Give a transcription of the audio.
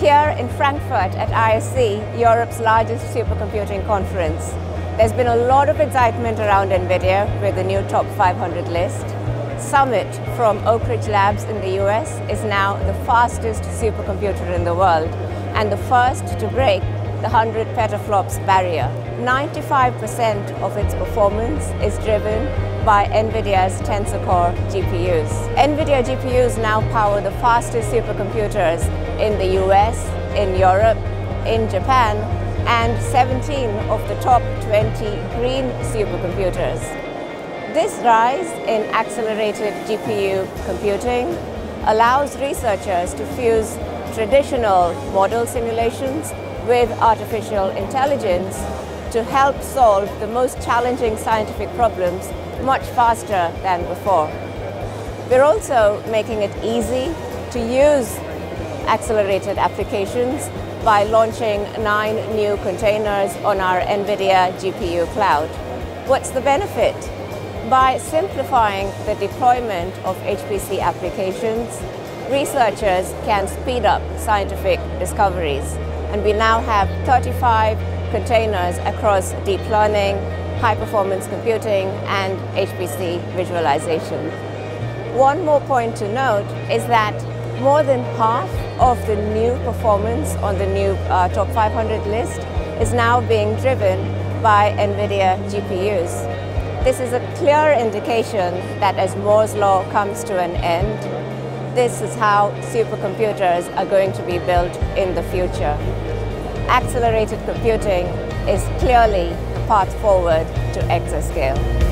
here in Frankfurt at ISC, Europe's largest supercomputing conference. There's been a lot of excitement around NVIDIA with the new top 500 list. Summit from Oak Ridge Labs in the US is now the fastest supercomputer in the world and the first to break the 100 petaflops barrier. 95% of its performance is driven by NVIDIA's Tensor Core GPUs. NVIDIA GPUs now power the fastest supercomputers in the US, in Europe, in Japan, and 17 of the top 20 green supercomputers. This rise in accelerated GPU computing allows researchers to fuse traditional model simulations with artificial intelligence to help solve the most challenging scientific problems much faster than before. We're also making it easy to use accelerated applications by launching 9 new containers on our NVIDIA GPU cloud. What's the benefit? By simplifying the deployment of HPC applications, researchers can speed up scientific discoveries. And we now have 35 containers across deep learning, high-performance computing, and HPC visualization. One more point to note is that more than half of the new performance on the new top 500 list is now being driven by NVIDIA GPUs. This is a clear indication that as Moore's law comes to an end, this is how supercomputers are going to be built in the future. Accelerated computing is clearly the path forward to exascale.